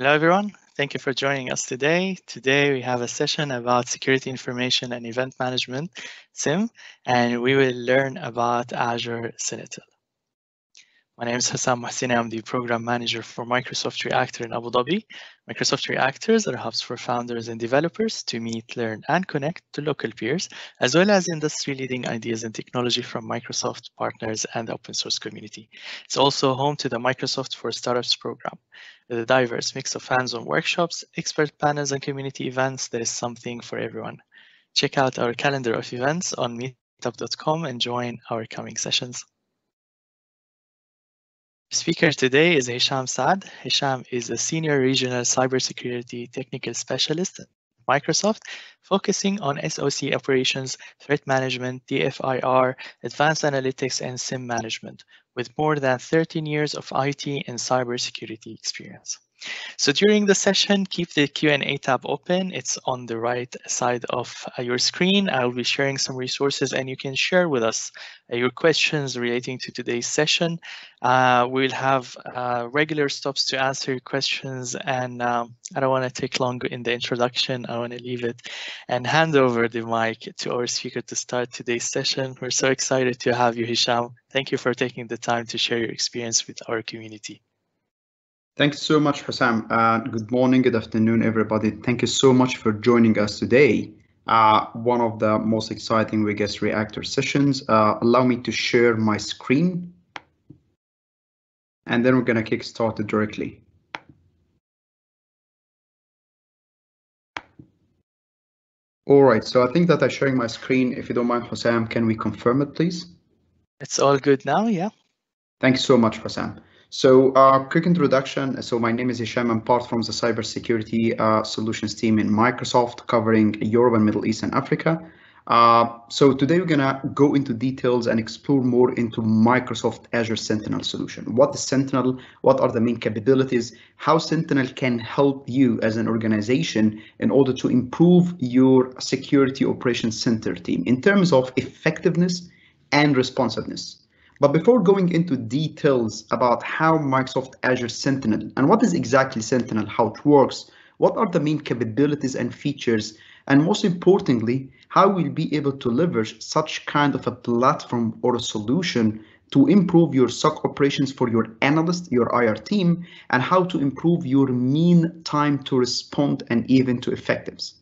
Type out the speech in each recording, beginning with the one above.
Hello, everyone. Thank you for joining us today. Today, we have a session about security information and event management, SIEM, and we will learn about Azure Sentinel. My name is Hossam Mohsen. I'm the program manager for Microsoft Reactor in Abu Dhabi. Microsoft Reactors are hubs for founders and developers to meet, learn, and connect to local peers, as well as industry-leading ideas and technology from Microsoft partners and the open source community. It's also home to the Microsoft for Startups program. With a diverse mix of hands-on workshops, expert panels, and community events, there is something for everyone. Check out our calendar of events on meetup.com and join our coming sessions. Speaker today is Hesham Saad. Hesham is a senior regional cybersecurity technical specialist at Microsoft, focusing on SOC operations, threat management, DFIR, advanced analytics, and SIEM management, with more than 13 years of IT and cybersecurity experience. So during the session, keep the Q&A tab open. It's on the right side of your screen. I will be sharing some resources and you can share with us your questions relating to today's session. We'll have regular stops to answer your questions, and I don't want to take long in the introduction. I want to leave it and hand over the mic to our speaker to start today's session. We're so excited to have you, Hesham. Thank you for taking the time to share your experience with our community. Thanks so much, Hossam. Good morning, good afternoon, everybody. Thank you so much for joining us today. One of the most exciting, I guess, Reactor sessions. Allow me to share my screen. And then we're going to kickstart it directly. All right, so I think that I'm sharing my screen. If you don't mind, Hossam, can we confirm it, please? It's all good now, yeah. Thanks so much, Hossam. So quick introduction. So my name is Hesham. I'm part from the cybersecurity solutions team in Microsoft, covering Europe and Middle East and Africa. So today we're going to go into details and explore more into Microsoft Azure Sentinel solution. What is Sentinel? What are the main capabilities? How Sentinel can help you as an organization in order to improve your security operations center team in terms of effectiveness and responsiveness. But before going into details about how Microsoft Azure Sentinel and what is exactly Sentinel, how it works, what are the main capabilities and features, and most importantly, how we'll be able to leverage such kind of a platform or a solution to improve your SOC operations for your analyst, your IR team, and how to improve your mean time to respond and even to effectiveness.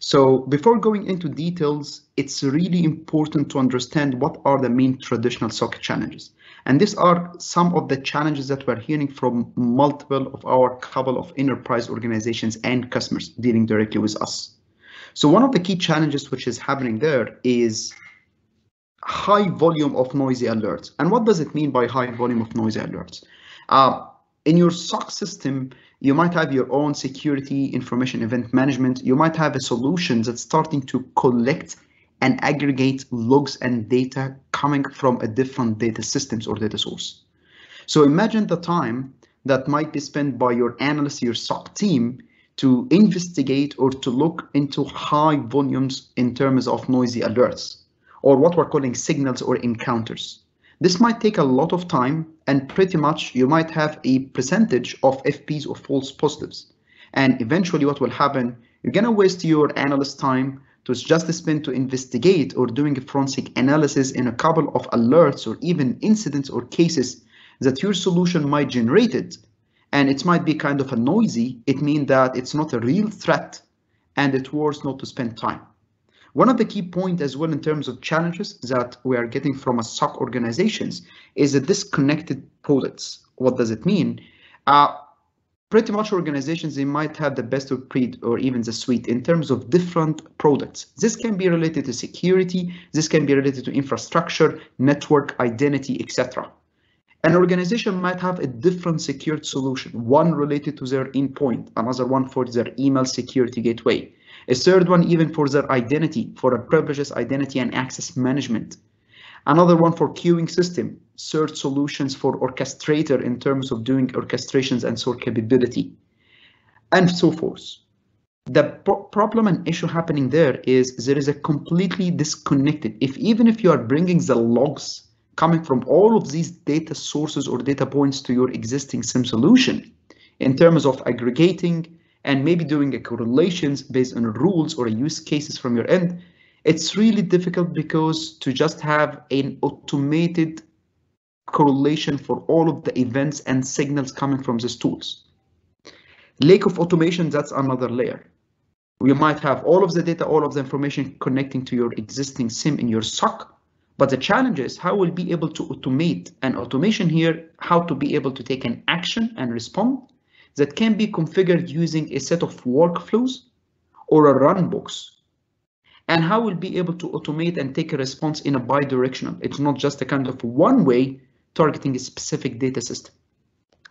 So before going into details, it's really important to understand what are the main traditional SOC challenges. And these are some of the challenges that we're hearing from multiple of our couple of enterprise organizations and customers dealing directly with us. So one of the key challenges which is happening there is high volume of noisy alerts. And what does it mean by high volume of noisy alerts? In your SOC system, you might have your own security information event management. You might have a solution that's starting to collect and aggregate logs and data coming from a different data systems or data source. So imagine the time that might be spent by your analyst, your SOC team, to investigate or to look into high volumes in terms of noisy alerts, or what we're calling signals or encounters. This might take a lot of time, and pretty much you might have a percentage of FPs or false positives. And eventually what will happen, you're going to waste your analyst time to just spend to investigate or doing a forensic analysis in a couple of alerts or even incidents or cases that your solution might generate it. And it might be kind of a noisy. It means that it's not a real threat and it's worth not to spend time. One of the key points as well in terms of challenges that we are getting from a SOC organizations is the disconnected products. What does it mean? Pretty much organizations, they might have the best of breed or even the suite in terms of different products. This can be related to security. This can be related to infrastructure, network, identity, etc. An organization might have a different secured solution, one related to their endpoint, another one for their email security gateway. A third one even for their identity, for a privileges identity and access management. Another one for queuing system, third solutions for orchestrator in terms of doing orchestrations and SOAR capability, and so forth. The problem and issue happening there is a completely disconnected. Even if you are bringing the logs coming from all of these data sources or data points to your existing SIEM solution, in terms of aggregating and maybe doing a correlations based on rules or use cases from your end, it's really difficult because to just have an automated correlation for all of the events and signals coming from these tools. Lake of automation, that's another layer. We might have all of the data, all of the information connecting to your existing SIEM in your SOC, but the challenge is how we'll be able to automate, and automation here, how to be able to take an action and respond that can be configured using a set of workflows or a runbox, and how we'll be able to automate and take a response in a bi-directional. It's not just a kind of one way targeting a specific data system.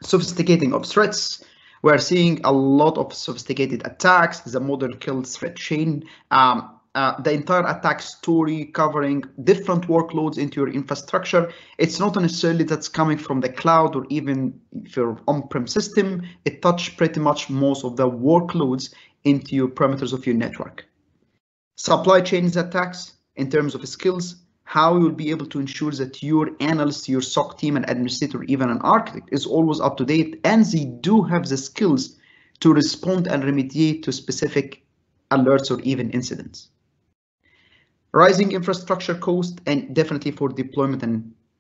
Sophisticating of threats. We are seeing a lot of sophisticated attacks, the model kill threat chain, the entire attack story covering different workloads into your infrastructure. It's not necessarily that's coming from the cloud or even your on-prem system. It touches pretty much most of the workloads into your parameters of your network. Supply chains attacks in terms of skills, how you'll be able to ensure that your analyst, your SOC team, an administrator, even an architect is always up to date and they do have the skills to respond and remediate to specific alerts or even incidents. Rising infrastructure cost and definitely for deployment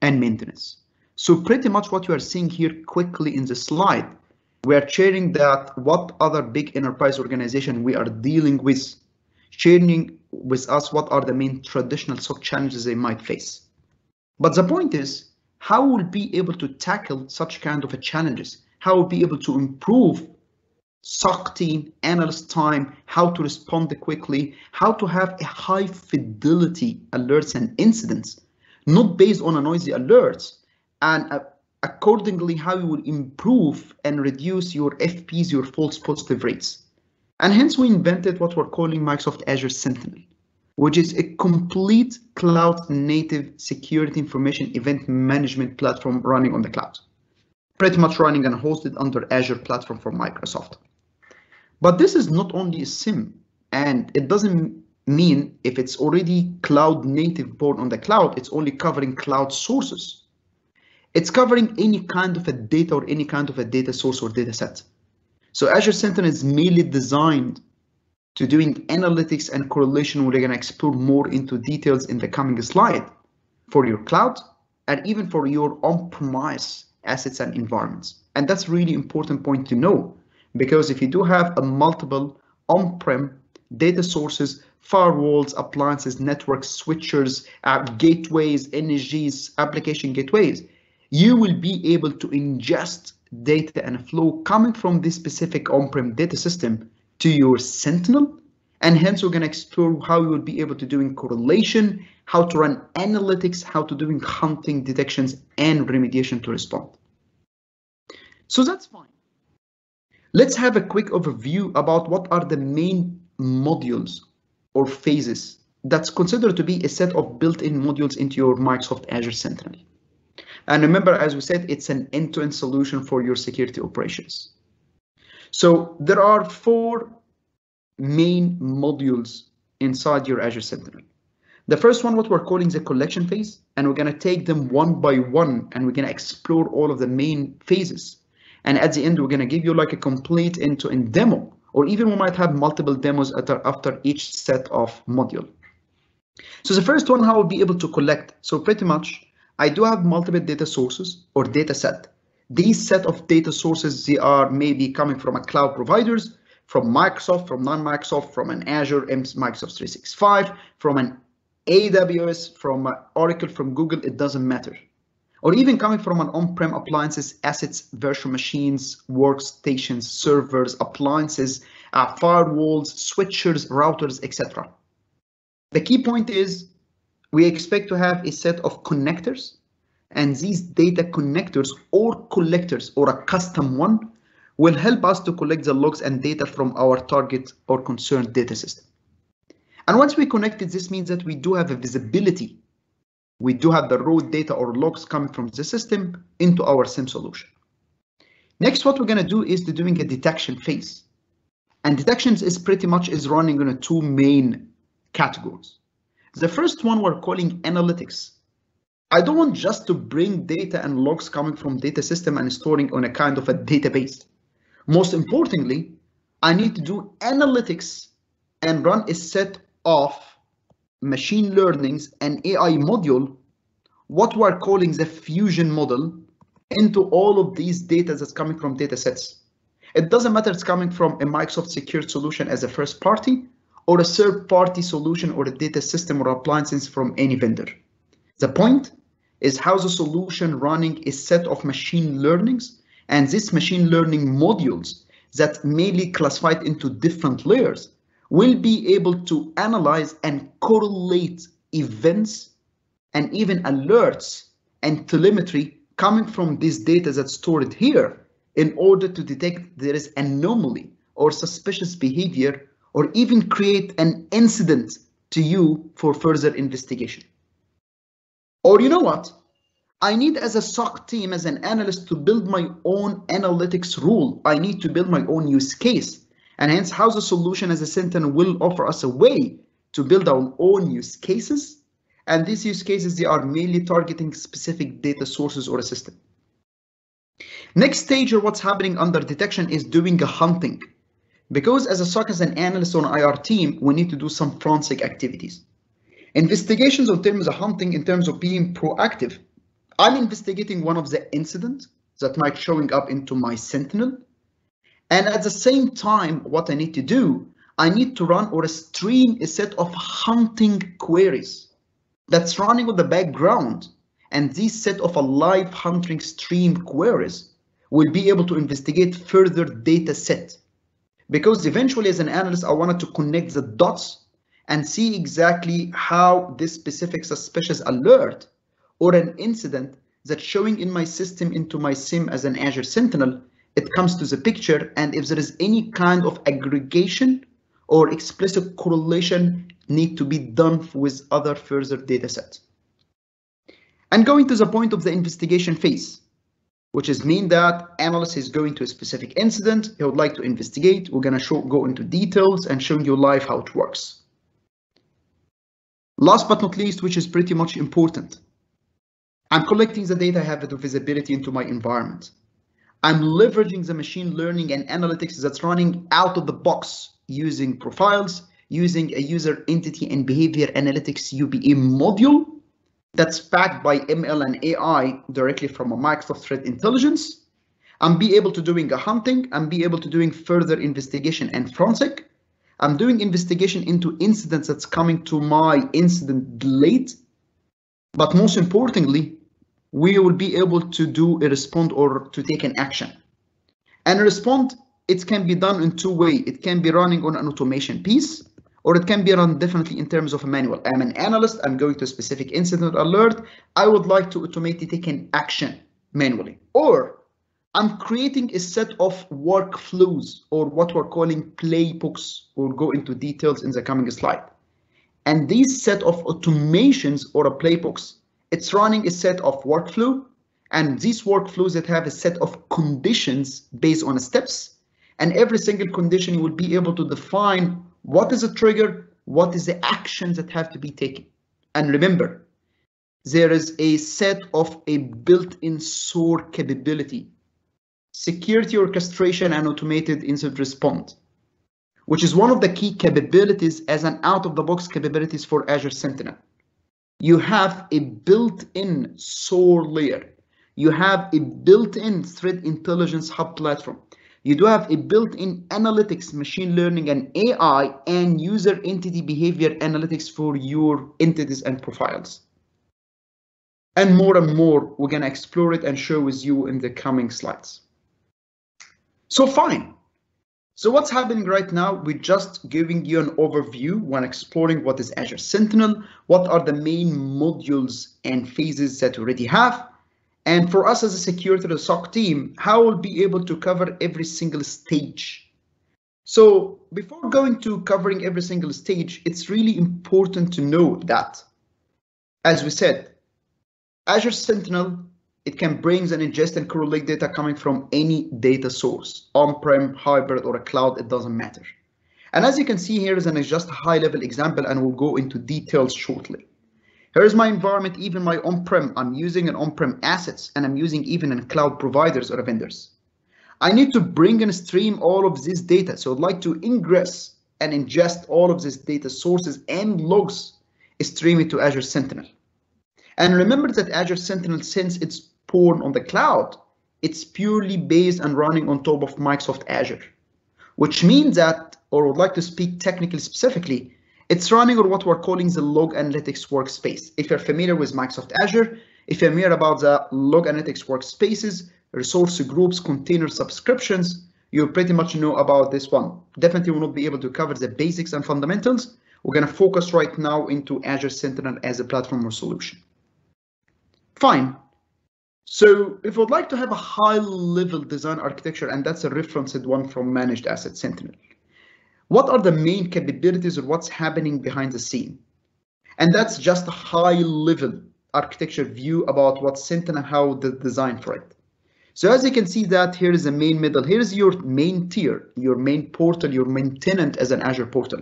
and maintenance. So pretty much what you are seeing here quickly in the slide, we are sharing that what other big enterprise organization we are dealing with, sharing with us what are the main traditional SOC challenges they might face. But the point is, how we'll be able to tackle such kind of a challenges, how we'll be able to improve SOC team, analyst time, how to respond quickly, how to have a high fidelity alerts and incidents, not based on a noisy alerts, and accordingly how you will improve and reduce your FPs, your false positive rates. And hence we invented what we're calling Microsoft Azure Sentinel, which is a complete cloud native security information event management platform running on the cloud, pretty much running and hosted under Azure platform from Microsoft. But this is not only a SIEM, and it doesn't mean if it's already cloud native born on the cloud, it's only covering cloud sources. It's covering any kind of a data or any kind of a data source or data set. So Azure Sentinel is mainly designed to doing analytics and correlation. We're going to explore more into details in the coming slide for your cloud and even for your on-premise assets and environments. And that's really important point to know, because if you do have a multiple on-prem data sources, firewalls, appliances, networks, switchers, gateways, NGs, application gateways, you will be able to ingest data and flow coming from this specific on-prem data system to your Sentinel. And hence we're going to explore how you will be able to doing correlation, how to run analytics, how to doing hunting detections and remediation to respond. So that's fine. Let's have a quick overview about what are the main modules or phases that's considered to be a set of built-in modules into your Microsoft Azure Sentinel. And remember, as we said, it's an end-to-end solution for your security operations. So there are four main modules inside your Azure Sentinel. The first one, what we're calling the collection phase, and we're going to take them one by one, and we're going to explore all of the main phases. And at the end, we're going to give you like a complete end-to-end demo, or even we might have multiple demos after each set of module. So the first one, how we'll be able to collect. So pretty much, I do have multiple data sources or data set. These set of data sources, they are maybe coming from a cloud providers, from Microsoft, from non-Microsoft, from an Azure, Microsoft 365, from an AWS, from Oracle, from Google, it doesn't matter. Or even coming from an on-prem appliances, assets, virtual machines, workstations, servers, appliances, firewalls, switchers, routers, etc. The key point is, we expect to have a set of connectors, and these data connectors or collectors or a custom one will help us to collect the logs and data from our target or concerned data system. And once we connect it, this means that we do have a visibility. We do have the raw data or logs coming from the system into our SIEM solution. Next, what we're going to do is to doing a detection phase. And detections is pretty much is running on two main categories. The first one we're calling analytics. I don't want just to bring data and logs coming from data system and storing on a kind of a database. Most importantly, I need to do analytics and run a set of machine learnings and AI module, what we're calling the fusion model, into all of these data that's coming from data sets. It doesn't matter it's coming from a Microsoft secured solution as a first party or a third party solution or a data system or appliances from any vendor. The point is how the solution running a set of machine learnings and this machine learning modules that mainly classified into different layers will be able to analyze and correlate events and even alerts and telemetry coming from this data that's stored here in order to detect there is anomaly or suspicious behavior or even create an incident to you for further investigation. Or you know what? I need as a SOC team, as an analyst, to build my own analytics rule. I need to build my own use case. And hence how the solution as a Sentinel will offer us a way to build our own use cases. And these use cases, they are mainly targeting specific data sources or a system. Next stage of what's happening under detection is doing a hunting. Because as a SOC, as an analyst on IR team, we need to do some forensic activities. Investigations in terms of hunting, in terms of being proactive. I'm investigating one of the incidents that might showing up into my Sentinel. And at the same time, what I need to do, I need to run or stream a set of hunting queries that's running on the background. And this set of a live hunting stream queries will be able to investigate further data set. Because eventually as an analyst, I wanted to connect the dots and see exactly how this specific suspicious alert or an incident that's showing in my system into my SIEM as an Azure Sentinel, it comes to the picture, and if there is any kind of aggregation or explicit correlation need to be done with other further data sets. And going to the point of the investigation phase, which is mean that analyst is going to a specific incident, he would like to investigate, we're gonna go into details and showing you live how it works. Last but not least, which is pretty much important, I'm collecting the data, I have the visibility into my environment. I'm leveraging the machine learning and analytics that's running out of the box using profiles, using a user entity and behavior analytics UBA module that's backed by ML and AI directly from a Microsoft Threat Intelligence. I'm be able to doing a hunting. I'm be able to doing further investigation and forensic. I'm doing investigation into incidents that's coming to my incident late. But most importantly, we will be able to do a respond or to take an action. And a respond, it can be done in two ways. It can be running on an automation piece, or it can be run definitely in terms of a manual. I'm an analyst, I'm going to a specific incident alert. I would like to automate to take an action manually. Or I'm creating a set of workflows or what we're calling playbooks. We'll go into details in the coming slide. And these set of automations or playbooks, it's running a set of workflow, and these workflows that have a set of conditions based on steps, and every single condition you will be able to define what is a trigger, what is the actions that have to be taken. And remember, there is a set of a built-in SOAR capability, security orchestration and automated incident response, which is one of the key capabilities as an out-of-the-box capabilities for Azure Sentinel. You have a built-in SOAR layer. You have a built-in threat intelligence hub platform. You do have a built-in analytics, machine learning, and AI, and user entity behavior analytics for your entities and profiles. And more, we're gonna explore it and share with you in the coming slides. So fine. So what's happening right now, we're just giving you an overview when exploring what is Azure Sentinel, what are the main modules and phases that we already have. And for us as a security SOC team, how we'll be able to cover every single stage. So before going to covering every single stage, it's really important to know that, as we said, Azure Sentinel, it can bring and ingest and correlate data coming from any data source, on-prem, hybrid, or a cloud, it doesn't matter. And as you can see, here is just a high-level example, and we'll go into details shortly. Here is my environment, even my on-prem. I'm using an on-prem assets, and I'm using even in cloud providers or vendors. I need to bring and stream all of this data. So I'd like to ingress and ingest all of this data sources and logs, stream it to Azure Sentinel. And remember that Azure Sentinel, since it's born on the cloud, it's purely based and running on top of Microsoft Azure, which means that, or would like to speak technically specifically, it's running on what we're calling the Log Analytics workspace. If you're familiar with Microsoft Azure, if you're familiar about the Log Analytics workspaces, resource groups, container subscriptions, you pretty much know about this one. Definitely will not be able to cover the basics and fundamentals. We're going to focus right now into Azure Sentinel as a platform or solution. Fine. So if we'd like to have a high level design architecture, and that's a referenced one from Managed Asset Sentinel, what are the main capabilities or what's happening behind the scene? And that's just a high level architecture view about what Sentinel, how the design for it. So as you can see that here is the main middle, here's your main tier, your main portal, your main tenant as an Azure portal.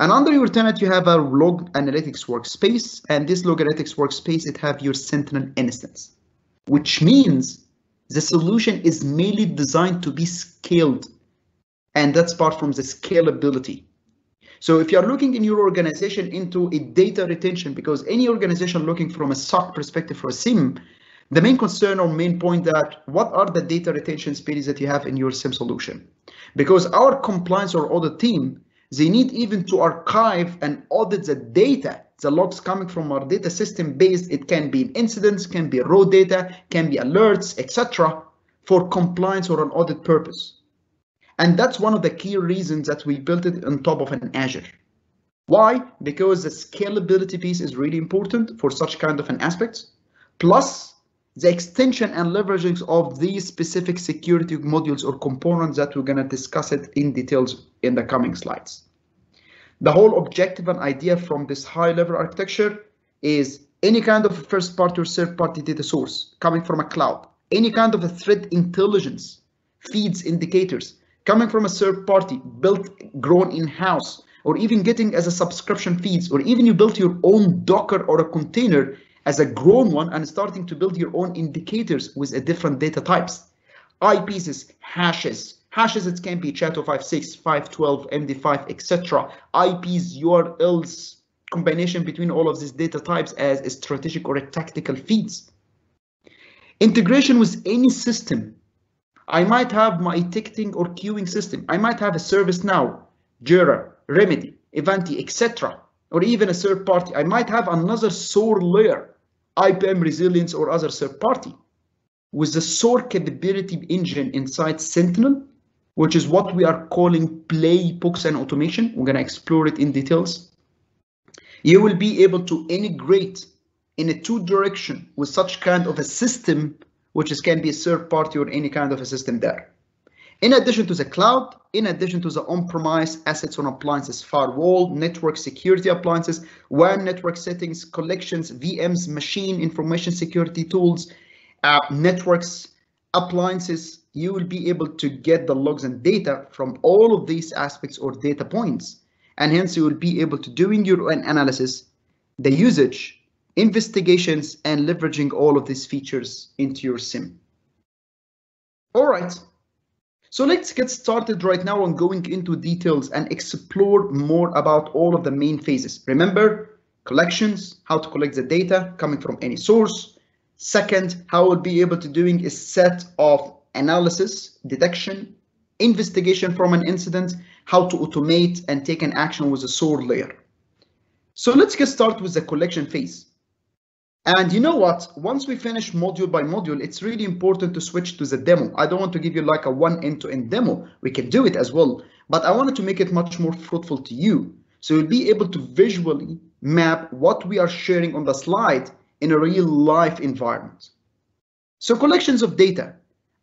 And under your tenant, you have a Log Analytics workspace, and this Log Analytics workspace, it have your Sentinel instance, which means the solution is mainly designed to be scaled. And that's part from the scalability. So if you're looking in your organization into a data retention, because any organization looking from a SOC perspective for a SIEM, the main concern or main point that what are the data retention periods that you have in your SIEM solution? Because our compliance or audit team, they need even to archive and audit the data, the logs coming from our data system based. It can be incidents, can be raw data, can be alerts, etc., for compliance or an audit purpose. And that's one of the key reasons that we built it on top of an Azure. Why? Because the scalability piece is really important for such kind of an aspect. Plus, the extension and leveraging of these specific security modules or components that we're going to discuss it in details in the coming slides. The whole objective and idea from this high level architecture is any kind of first party or third party data source coming from a cloud, any kind of a threat intelligence, feeds, indicators coming from a third party, built, grown in house, or even getting as a subscription feeds, or even you built your own Docker or a container as a grown one and starting to build your own indicators with a different data types. IPs, hashes, it can be SHA-256, 512, MD5, etc. IPs, URLs, combination between all of these data types as a strategic or a tactical feeds. Integration with any system. I might have my ticketing or queuing system. I might have a ServiceNow, Jira, Remedy, Ivanti, etc., or even a third party. I might have another SOAR layer, IPM Resilience or other third party with the SOAR capability engine inside Sentinel, which is what we are calling playbooks and automation. We're going to explore it in details. You will be able to integrate in a two direction with such kind of a system, which is, can be a third party or any kind of a system there. In addition to the cloud, in addition to the on-premise assets on appliances, firewall, network security appliances, WAN network settings, collections, VMs, machine information security tools, networks, appliances, you will be able to get the logs and data from all of these aspects or data points. And hence you will be able to doing your own analysis, the usage, investigations, and leveraging all of these features into your SIEM. All right. So let's get started right now on going into details and explore more about all of the main phases. Remember, collections, how to collect the data coming from any source. Second, how we'll be able to doing a set of analysis, detection, investigation from an incident, how to automate and take an action with a SOAR layer. So let's get started with the collection phase. And you know what? Once we finish module by module, it's really important to switch to the demo. I don't want to give you like a one end-to-end demo. We can do it as well, but I wanted to make it much more fruitful to you. So you'll be able to visually map what we are sharing on the slide in a real life environment. So collections of data,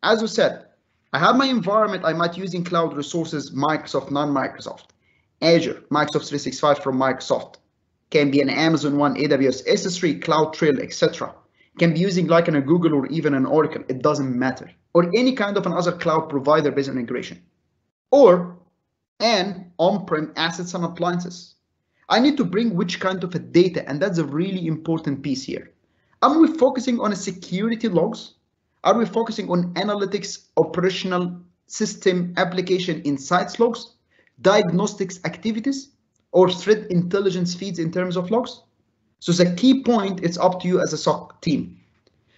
as we said, I have my environment. I might using cloud resources, Microsoft, non-Microsoft, Azure, Microsoft 365 from Microsoft. Can be an Amazon one, AWS, S3, CloudTrail, etc. Can be using like in a Google or even an Oracle. It doesn't matter. Or any kind of another cloud provider based on integration. Or an on-prem assets and appliances. I need to bring which kind of a data, and that's a really important piece here. I'm focusing on a security logs. Are we focusing on analytics, operational system application insights logs, diagnostics activities, or threat intelligence feeds in terms of logs? So the key point, it's up to you as a SOC team.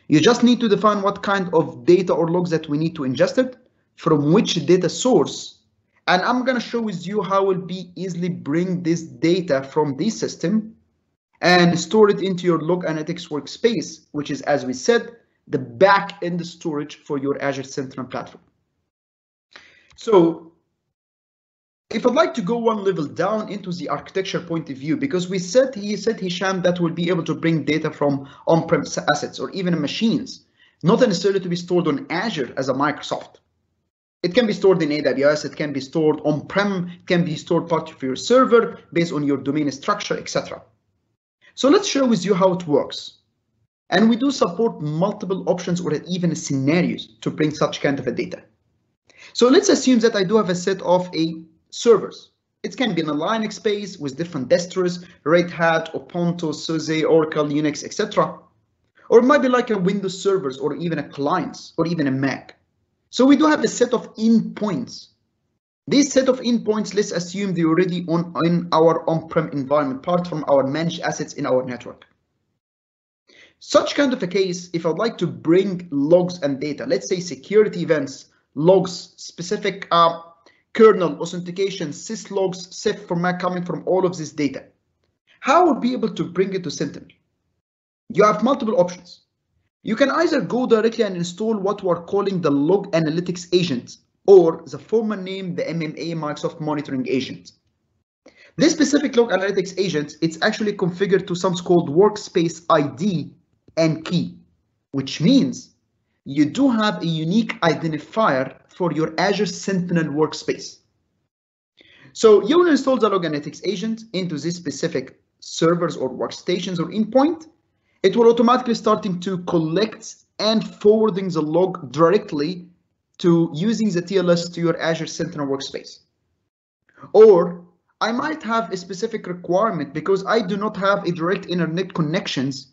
You just need to define what kind of data or logs that we need to ingest it, from which data source. And I'm going to show with you how we'll be easily bring this data from this system and store it into your Log Analytics workspace, which is, as we said, the back end storage for your Azure Sentinel platform. So if I'd like to go one level down into the architecture point of view, because we said, Hesham, that we'll be able to bring data from on-premise assets or even machines, not necessarily to be stored on Azure as a Microsoft. It can be stored in AWS, it can be stored on-prem, it can be stored part of your server based on your domain structure, etc. So let's share with you how it works. And we do support multiple options or even scenarios to bring such kind of a data. So let's assume that I do have a set of servers. It can be in a Linux space with different distros, Red Hat, Ubuntu, SUSE, Oracle, Unix, etc. Or it might be like a Windows servers or even a clients or even a Mac. So we do have a set of endpoints. This set of endpoints, let's assume they're already in our on-prem environment, apart from our managed assets in our network. Such kind of a case, if I'd like to bring logs and data, let's say security events, logs, specific kernel authentication, syslogs, CEF format coming from all of this data, how would be able to bring it to Sentinel? You have multiple options. You can either go directly and install what we're calling the Log Analytics Agent, or the former name, the MMA, Microsoft Monitoring Agent. This specific Log Analytics Agent, it's actually configured to something called workspace ID and key, which means you do have a unique identifier for your Azure Sentinel workspace. So you will install the Log Analytics Agent into this specific servers or workstations or endpoint. It will automatically starting to collect and forwarding the log directly to using the TLS to your Azure Sentinel workspace. Or I might have a specific requirement because I do not have a direct internet connections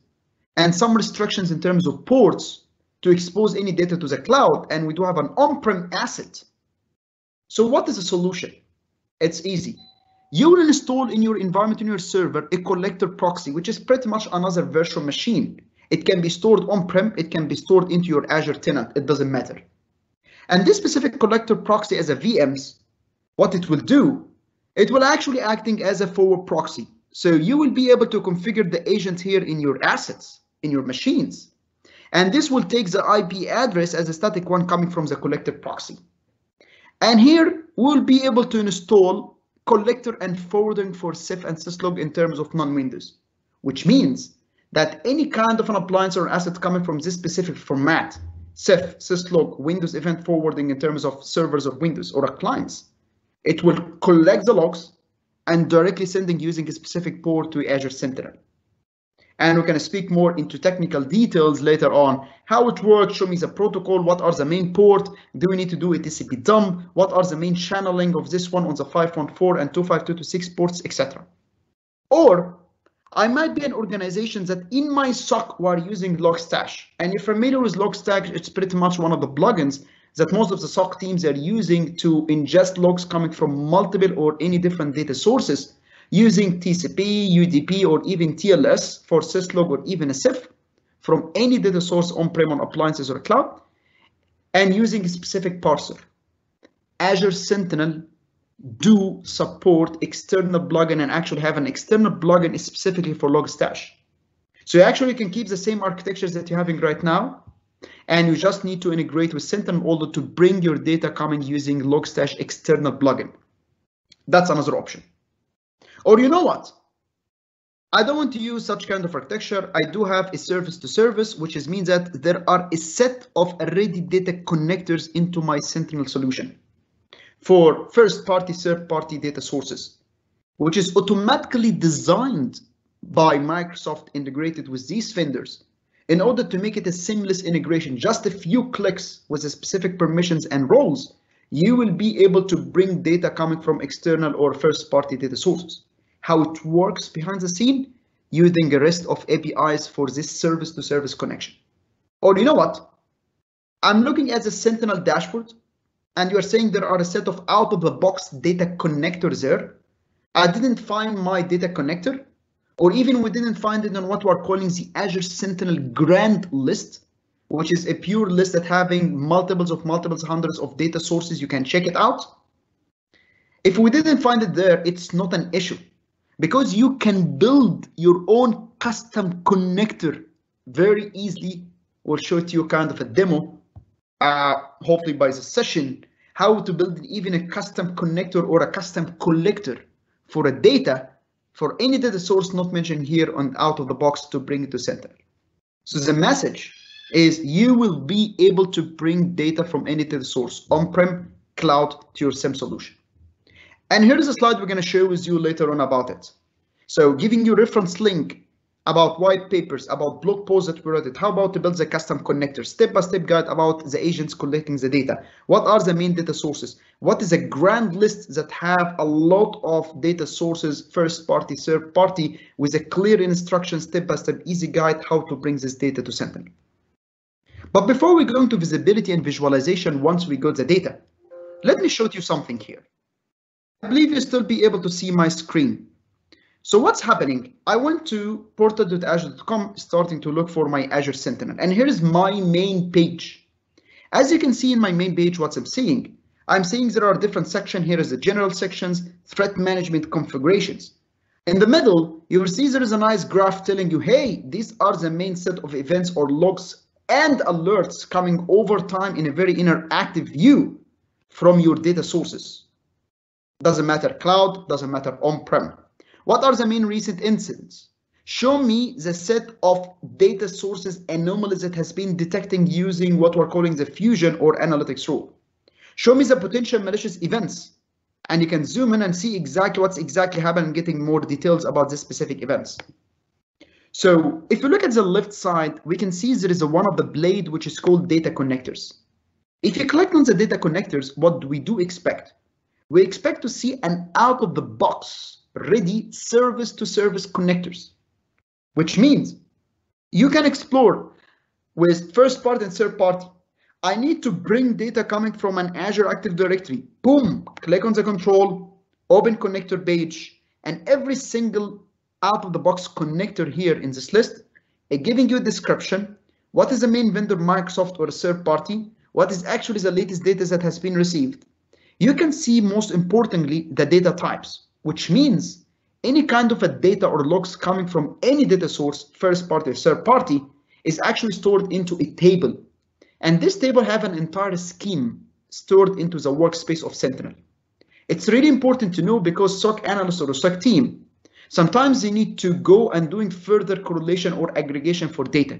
and some restrictions in terms of ports to expose any data to the cloud, and we do have an on-prem asset. So what is the solution? It's easy. You will install in your environment, in your server, a collector proxy, which is pretty much another virtual machine. It can be stored on-prem, it can be stored into your Azure tenant, it doesn't matter. And this specific collector proxy as a VMs, what it will do, it will actually acting as a forward proxy. So you will be able to configure the agent here in your assets, in your machines. And this will take the IP address as a static one coming from the collector proxy. And here we'll be able to install collector and forwarding for CEF and syslog in terms of non-Windows, which means that any kind of an appliance or asset coming from this specific format, CEF, syslog, Windows event forwarding in terms of servers of Windows or clients, it will collect the logs and directly sending using a specific port to Azure Sentinel. And we can speak more into technical details later on, how it works, show me the protocol, what are the main port, do we need to do a TCP dump, what are the main channeling of this one on the 5.4 and 252.6 ports, etc. Or I might be an organization that in my SOC were using Logstash, and you're familiar with Logstash, it's pretty much one of the plugins that most of the SOC teams are using to ingest logs coming from multiple or any different data sources, using TCP, UDP, or even TLS for syslog or even a CEF from any data source on-prem on appliances or cloud, and using a specific parser. Azure Sentinel do support external plugin and actually have an external plugin specifically for Logstash. So you actually can keep the same architectures that you're having right now, and you just need to integrate with Sentinel order to bring your data coming using Logstash external plugin. That's another option. Or you know what? I don't want to use such kind of architecture. I do have a service to service, which is means that there are a set of already data connectors into my Sentinel solution for first party, third party data sources, which is automatically designed by Microsoft integrated with these vendors in order to make it a seamless integration. Just a few clicks with the specific permissions and roles, you will be able to bring data coming from external or first party data sources. How it works behind the scene using a REST of APIs for this service to service connection. Or you know what? I'm looking at the Sentinel dashboard, and you're saying there are a set of out-of-the-box data connectors there. I didn't find my data connector, or even we didn't find it on what we're calling the Azure Sentinel Grand List, which is a pure list that having multiples, hundreds of data sources. You can check it out. If we didn't find it there, it's not an issue, because you can build your own custom connector very easily. We'll show it to you kind of a demo, hopefully by the session, how to build even a custom connector or a custom collector for a data, for any data source not mentioned here on out of the box to bring it to Sentinel. So the message is you will be able to bring data from any data source, on-prem, cloud, to your SIEM solution. And here is a slide we're going to share with you later on about it. So giving you reference link about white papers, about blog posts that were added, how about to build the custom connector, step-by-step guide about the agents collecting the data. What are the main data sources? What is a grand list that have a lot of data sources, first party, third party, with a clear instruction, step-by-step, easy guide, how to bring this data to Sentinel. But before we go into visibility and visualization, once we got the data, let me show you something here. I believe you'll still be able to see my screen. So what's happening? I went to portal.azure.com, starting to look for my Azure Sentinel. And here's my main page. As you can see in my main page, what I'm seeing, there are different sections. Here is the general sections, threat management, configurations. In the middle, you will see there is a nice graph telling you, hey, these are the main set of events or logs and alerts coming over time in a very interactive view from your data sources. Doesn't matter cloud, doesn't matter on-prem. What are the main recent incidents? Show me the set of data sources anomalies that has been detecting using what we're calling the fusion or analytics rule. Show me the potential malicious events, and you can zoom in and see exactly what's exactly happened and getting more details about the specific events. So if you look at the left side, we can see there is a one of the blade, which is called data connectors. If you click on the data connectors, what do we expect? We expect to see an out of the box ready service to service connectors, which means you can explore with first party and third party. I need to bring data coming from an Azure Active Directory. Boom, click on the control, open connector page, and every single out of the box connector here in this list is giving you a description. What is the main vendor, Microsoft or a third party? What is actually the latest data that has been received? You can see most importantly the data types, which means any kind of a data or logs coming from any data source, first party or third party, is actually stored into a table. And this table have an entire scheme stored into the workspace of Sentinel. It's really important to know because SOC analysts or SOC team, sometimes they need to go and doing further correlation or aggregation for data.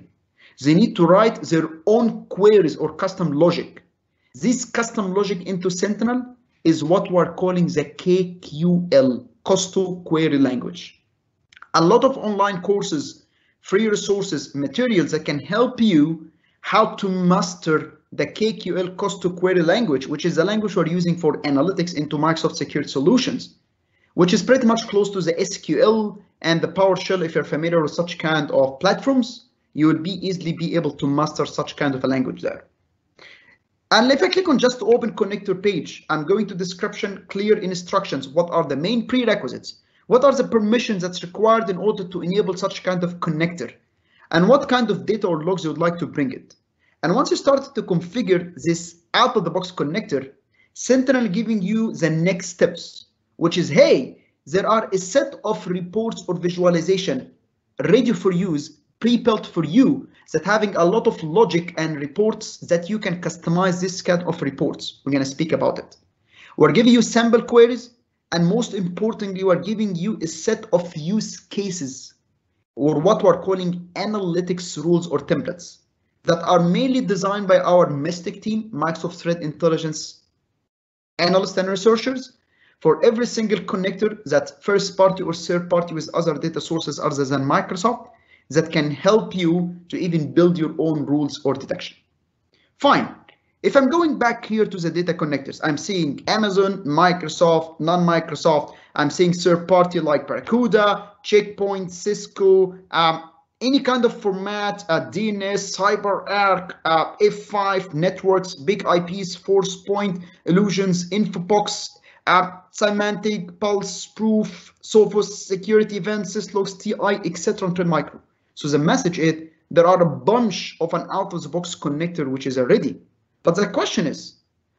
They need to write their own queries or custom logic. This custom logic into Sentinel is what we're calling the KQL, Kusto Query Language. A lot of online courses, free resources, materials that can help you how to master the KQL, Kusto Query Language, which is the language we're using for analytics into Microsoft Secure Solutions, which is pretty much close to the SQL and the PowerShell. If you're familiar with such kind of platforms, you will easily be able to master such kind of a language there. And if I click on just open connector page, I'm going to description, clear instructions. What are the main prerequisites? What are the permissions that's required in order to enable such kind of connector? And what kind of data or logs you would like to bring it? And once you start to configure this out-of-the-box connector, Sentinel giving you the next steps, which is, hey, there are a set of reports or visualization ready for use, pre-built for you, that having a lot of logic and reports that you can customize this kind of reports. We're going to speak about it. We're giving you sample queries, and most importantly, we're giving you a set of use cases or what we're calling analytics rules or templates that are mainly designed by our MISTIC team, Microsoft Threat Intelligence analysts and researchers, for every single connector that first party or third party with other data sources other than Microsoft, that can help you to even build your own rules or detection. Fine. If I'm going back here to the data connectors, I'm seeing Amazon, Microsoft, non-Microsoft. I'm seeing third party like Barracuda, Checkpoint, Cisco, any kind of format, DNS, CyberArk, F5, networks, big IPs, forcepoint, illusions, infobox, semantic, pulse, proof, Sophos, security events, syslogs, TI, etc. on Trend Micro. So the message is there are a bunch of an out-of-the-box connector which is already. But the question is,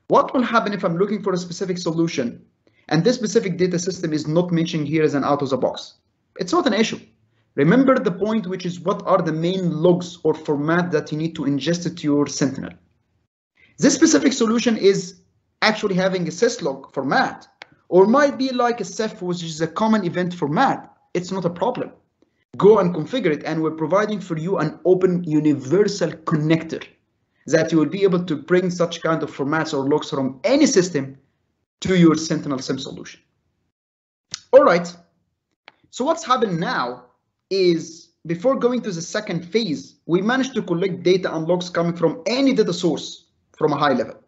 what will happen if I'm looking for a specific solution and this specific data system is not mentioned here as an out-of-the-box? It's not an issue. Remember the point, which is what are the main logs or format that you need to ingest to your Sentinel. This specific solution is actually having a syslog format, or might be like a CEF, which is a common event format. It's not a problem. Go and configure it, and we're providing for you an open universal connector that you will be able to bring such kind of formats or logs from any system to your Sentinel SIEM solution. All right, so what's happened now is, before going to the second phase, we managed to collect data and logs coming from any data source from a high level.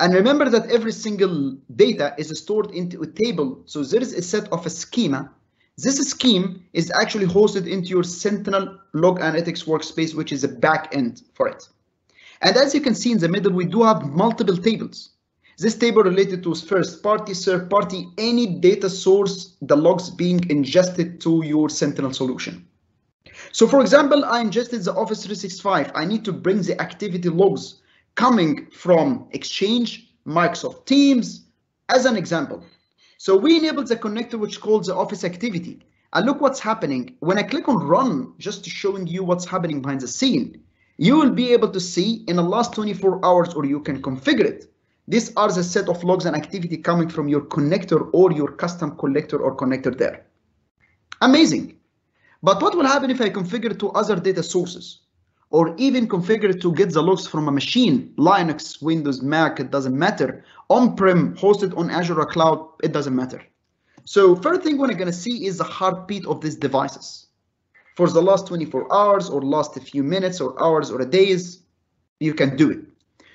And remember that every single data is stored into a table. So there is a set of a schema. This scheme is actually hosted into your Sentinel Log Analytics workspace, which is a back end for it. And as you can see in the middle, we do have multiple tables. This table related to first party, third party, any data source, the logs being ingested to your Sentinel solution. So for example, I ingested the Office 365. I need to bring the activity logs coming from Exchange, Microsoft Teams, as an example. So we enabled the connector which calls the Office activity. And look what's happening. When I click on run, just showing you what's happening behind the scene, you will be able to see in the last 24 hours, or you can configure it. These are the set of logs and activity coming from your connector or your custom collector or connector there. Amazing. But what will happen if I configure to other data sources, or even configure to get the logs from a machine, Linux, Windows, Mac, it doesn't matter, on-prem, hosted on Azure or cloud, it doesn't matter. So first thing we're gonna see is the heartbeat of these devices. For the last 24 hours or last few minutes or hours or days, you can do it.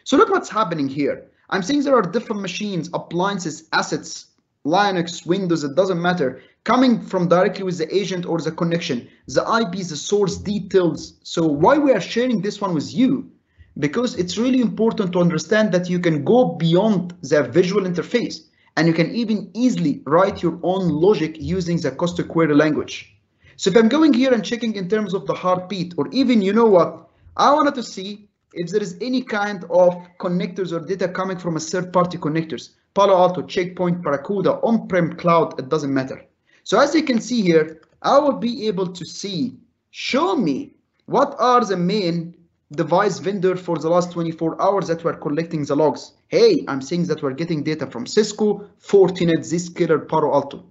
So look what's happening here. I'm seeing there are different machines, appliances, assets, Linux, Windows, it doesn't matter, coming from directly with the agent or the connection, the IPs, the source details. So why we are sharing this one with you? Because it's really important to understand that you can go beyond the visual interface, and you can even easily write your own logic using the Kusto Query Language. So if I'm going here and checking in terms of the heartbeat, or even, you know what, I wanted to see if there is any kind of connectors or data coming from a third-party connectors, Palo Alto, Checkpoint, Barracuda, on-prem, cloud, it doesn't matter. So as you can see here, I will be able to see, show me what are the main device vendor for the last 24 hours that were collecting the logs. Hey, I'm seeing that we're getting data from Cisco, Fortinet, Zscaler, Palo Alto.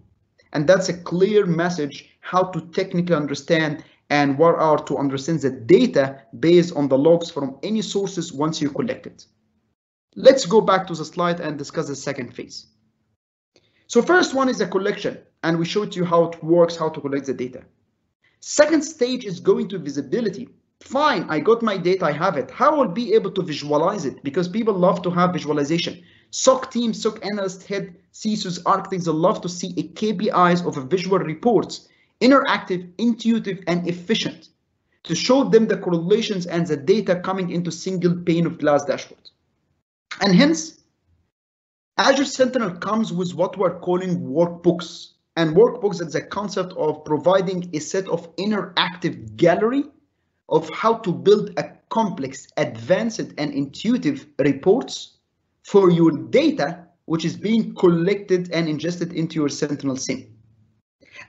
And that's a clear message how to technically understand and what are to understand the data based on the logs from any sources once you collect it. Let's go back to the slide and discuss the second phase. So first one is the collection, and we showed you how it works, how to collect the data. Second stage is going to visibility. Fine, I got my data, I have it. How will I be able to visualize it? Because people love to have visualization. SOC team, SOC analyst, head, CISOs, architects love to see a KPIs of a visual reports, interactive, intuitive, and efficient, to show them the correlations and the data coming into single pane of glass dashboard. And hence, Azure Sentinel comes with what we're calling workbooks. And workbooks is the concept of providing a set of interactive gallery of how to build a complex, advanced, and intuitive reports for your data, which is being collected and ingested into your Sentinel SIEM.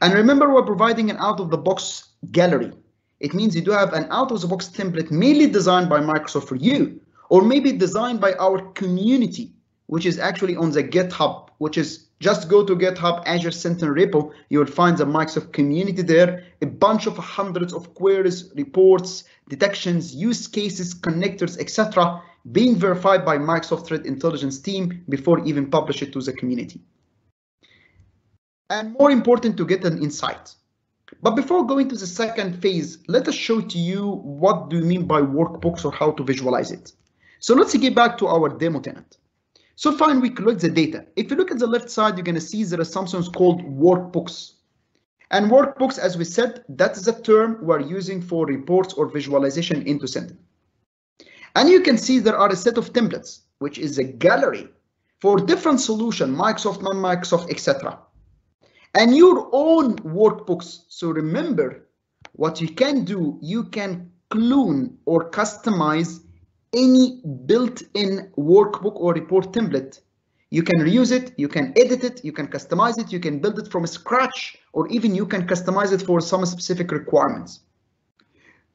And remember, we're providing an out-of-the-box gallery. It means you do have an out-of-the-box template mainly designed by Microsoft for you, or maybe designed by our community, which is actually on the GitHub, which is just go to GitHub Azure Sentinel repo. You will find the Microsoft community there, a bunch of hundreds of queries, reports, detections, use cases, connectors, etc., being verified by Microsoft Threat Intelligence team before even publish it to the community. And more important, to get an insight. But before going to the second phase, let us show to you what do you mean by workbooks or how to visualize it. So let's get back to our demo tenant. So fine, we collect the data. If you look at the left side, you're gonna see there are something called workbooks. And workbooks, as we said, that's the term we're using for reports or visualization into Sentinel. And you can see there are a set of templates, which is a gallery for different solutions, Microsoft, non-Microsoft, etc. And your own workbooks. So remember what you can do, you can clone or customize any built-in workbook or report template. You can reuse it, you can edit it, you can customize it, you can build it from scratch, or even you can customize it for some specific requirements.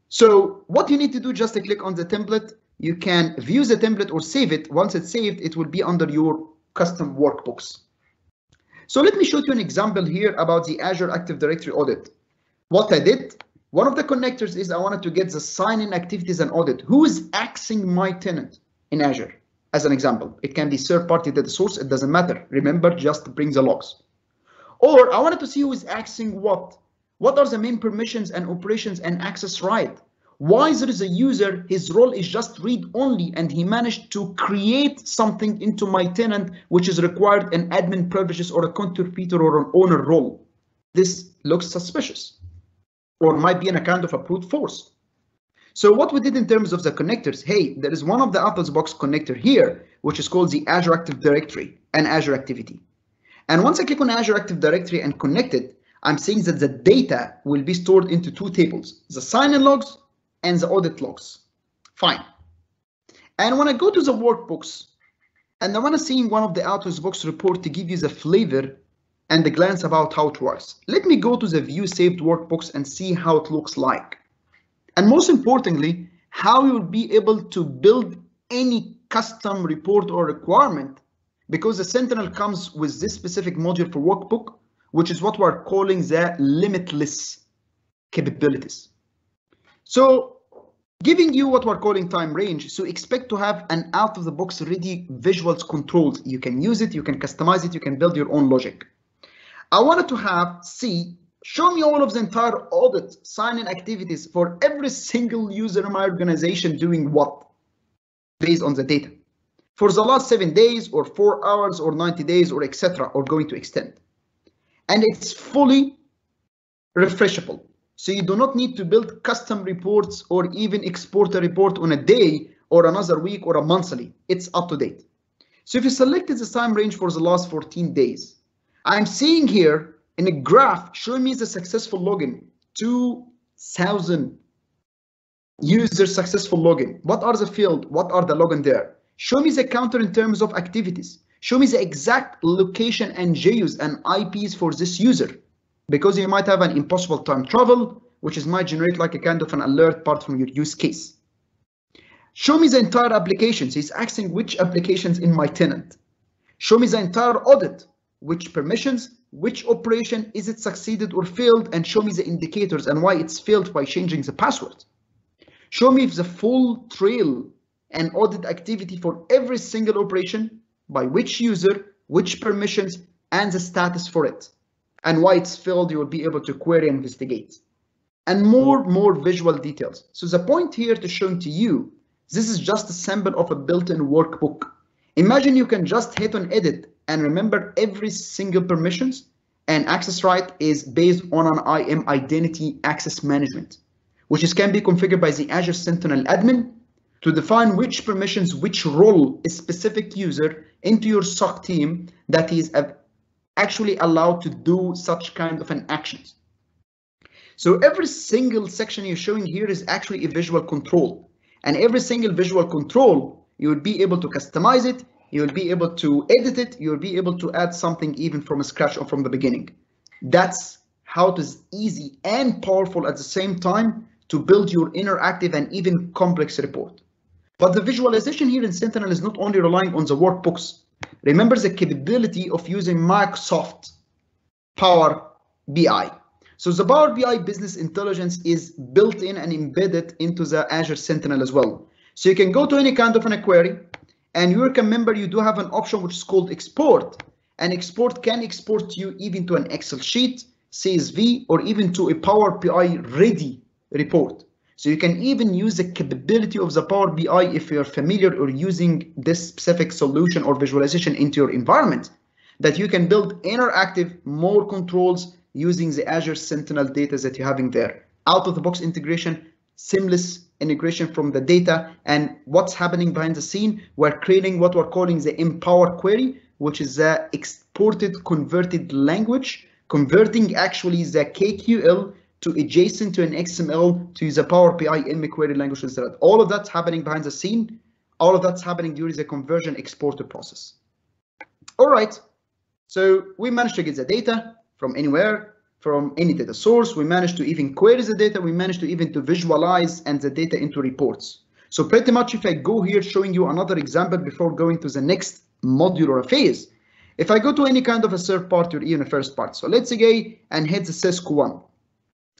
So what you need to do, just to click on the template. You can view the template or save it. Once it's saved, it will be under your custom workbooks. So let me show you an example here about the Azure Active Directory audit. What I did, one of the connectors is I wanted to get the sign-in activities and audit. Who is accessing my tenant in Azure? As an example, it can be third-party data source. It doesn't matter. Remember, just bring the logs. Or I wanted to see who is accessing what. What are the main permissions and operations and access right? Why there is a user, his role is just read-only, and he managed to create something into my tenant, which is required an admin privileges or a contributor or an owner role. This looks suspicious, or might be in a kind of a brute force. So what we did in terms of the connectors, hey, there is one of the out-of-the-box connector here, which is called the Azure Active Directory and Azure Activity. And once I click on Azure Active Directory and connect it, I'm seeing that the data will be stored into two tables, the sign-in logs and the audit logs. Fine. And when I go to the workbooks, and I want to see one of the out-of-the-box report to give you the flavor and a glance about how it works. Let me go to the view saved workbooks and see how it looks like. And most importantly, how you'll be able to build any custom report or requirement, because the Sentinel comes with this specific module for workbook, which is what we're calling the limitless capabilities. So giving you what we're calling time range. So expect to have an out of the box ready visuals controls. You can use it, you can customize it, you can build your own logic. I wanted to have see. Show me all of the entire audit sign-in activities for every single user in my organization doing what based on the data for the last 7 days or 4 hours or 90 days or etc. or going to extend. And it's fully refreshable. So you do not need to build custom reports or even export a report on a day or another week or a monthly. It's up to date. So if you selected the time range for the last 14 days, I'm seeing here in a graph, showing me the successful login, 2,000 users successful login. What are the field? What are the login there? Show me the counter in terms of activities. Show me the exact location and JUs and IPs for this user, because you might have an impossible time travel, which is might generate like a kind of an alert part from your use case. Show me the entire applications. He's asking which applications in my tenant. Show me the entire audit, which permissions, which operation, is it succeeded or failed, and show me the indicators and why it's failed by changing the password. Show me the full trail and audit activity for every single operation, by which user, which permissions, and the status for it. And why it's failed, you will be able to query and investigate. And more visual details. So the point here to show to you, this is just a sample of a built-in workbook. Imagine you can just hit on edit, and remember every single permissions and access right is based on an IAM identity access management, which is can be configured by the Azure Sentinel admin to define which permissions, which role a specific user into your SOC team that is actually allowed to do such kind of an actions. So every single section you're showing here is actually a visual control, and every single visual control, you would be able to customize it. You'll be able to edit it. You'll be able to add something even from scratch or from the beginning. That's how it is easy and powerful at the same time to build your interactive and even complex report. But the visualization here in Sentinel is not only relying on the workbooks. Remember the capability of using Microsoft Power BI. So the Power BI business intelligence is built in and embedded into the Azure Sentinel as well. So you can go to any kind of an query. And you can remember you do have an option which is called export, and export can export you even to an Excel sheet, CSV, or even to a Power BI ready report. So you can even use the capability of the Power BI if you're familiar or using this specific solution or visualization into your environment, that you can build interactive, more controls, using the Azure Sentinel data that you're having there. Out-of-the-box integration, seamless integration from the data, and what's happening behind the scene, we're creating what we're calling the Empower Query, which is the exported converted language, converting actually the KQL to adjacent to an XML to the Power BI in query language thread. All of that's happening behind the scene. All of that's happening during the conversion exporter process. All right, so we managed to get the data from anywhere, from any data source. We managed to even query the data. We managed to even to visualize and the data into reports. So pretty much if I go here showing you another example before going to the next module or a phase, if I go to any kind of a third party or even a first party, so let's again and hit the Cisco one.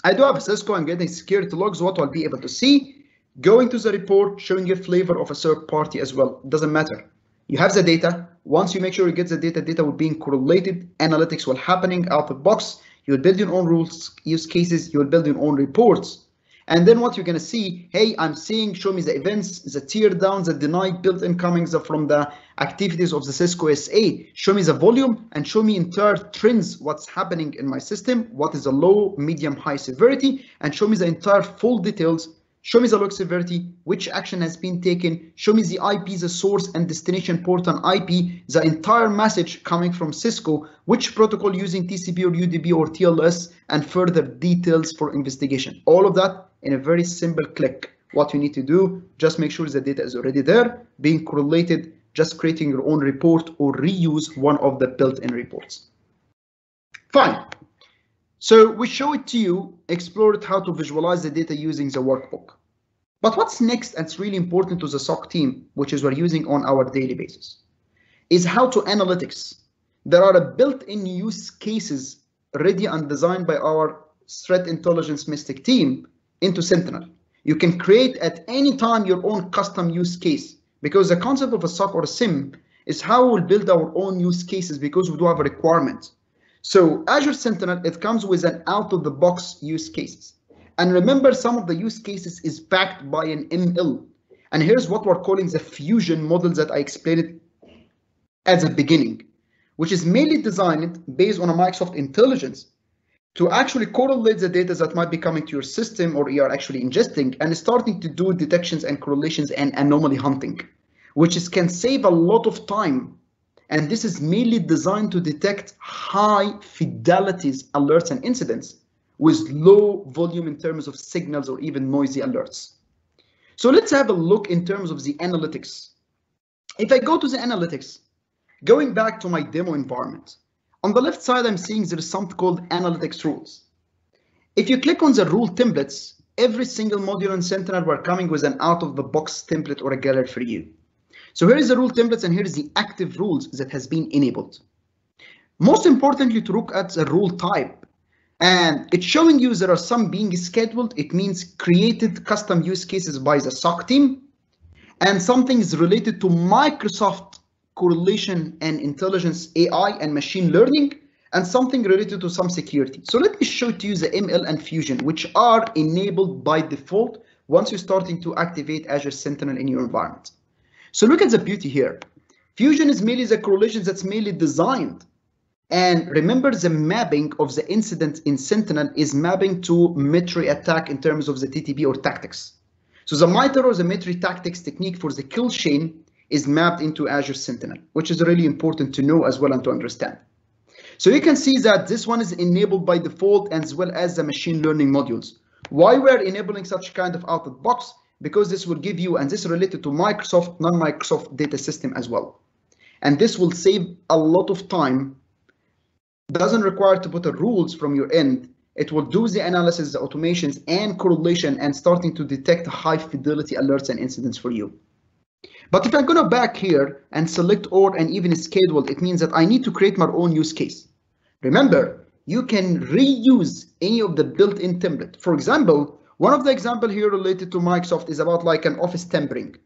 I do have a Cisco, I'm getting security logs, what I'll be able to see, going to the report, showing a flavor of a third party as well, doesn't matter. You have the data, once you make sure you get the data, data will be correlated, analytics will happening out of the box, you'll build your own rules, use cases, you'll build your own reports. And then what you're going to see, hey, I'm seeing, show me the events, the tear downs, the denied built incomings from the activities of the Cisco SA. Show me the volume and show me entire trends, what's happening in my system, what is the low, medium, high severity, and show me the entire full details. Show me the log severity, which action has been taken. Show me the IP, the source and destination port and IP, the entire message coming from Cisco, which protocol using TCP or UDP or TLS, and further details for investigation. All of that in a very simple click. What you need to do, just make sure the data is already there, being correlated, just creating your own report or reuse one of the built-in reports. Fine. So we show it to you, explored how to visualize the data using the workbook. But what's next, and it's really important to the SOC team, which is we're using on our daily basis, is how to analytics. There are a built-in use cases ready and designed by our threat intelligence mystic team into Sentinel. You can create at any time your own custom use case, because the concept of a SOC or a SIM is how we'll build our own use cases because we do have a requirement. So Azure Sentinel, it comes with an out-of-the-box use cases. And remember, some of the use cases is backed by an ML. And here's what we're calling the fusion model that I explained at the beginning, which is mainly designed based on a Microsoft intelligence to actually correlate the data that might be coming to your system or you are actually ingesting and starting to do detections and correlations and anomaly hunting, which is, can save a lot of time. And this is mainly designed to detect high fidelities, alerts and incidents with low volume in terms of signals or even noisy alerts. So let's have a look in terms of the analytics. If I go to the analytics, going back to my demo environment, on the left side, I'm seeing there is something called analytics rules. If you click on the rule templates, every single module in Sentinel were coming with an out-of-the-box template or a gallery for you. So here is the rule templates and here is the active rules that has been enabled. Most importantly, to look at the rule type, and it's showing you there are some being scheduled. It means created custom use cases by the SOC team, and something is related to Microsoft correlation and intelligence, AI and machine learning, and something related to some security. So let me show to you the ML and Fusion, which are enabled by default once you're starting to activate Azure Sentinel in your environment. So look at the beauty here. Fusion is merely the correlations that's merely designed. And remember, the mapping of the incident in Sentinel is mapping to Mitre attack in terms of the TTP or tactics. So the Mitre or the Mitre tactics technique for the kill chain is mapped into Azure Sentinel, which is really important to know as well and to understand. So you can see that this one is enabled by default as well as the machine learning modules. Why we're enabling such kind of out of the box? Because this will give you, and this is related to Microsoft, non-Microsoft data system as well. And this will save a lot of time. Doesn't require to put the rules from your end. It will do the analysis, the automations and correlation and starting to detect high fidelity alerts and incidents for you. But if I'm going to back here and select or and even schedule, it means that I need to create my own use case. Remember, you can reuse any of the built-in template. For example, one of the example here related to Microsoft is about like an office tampering.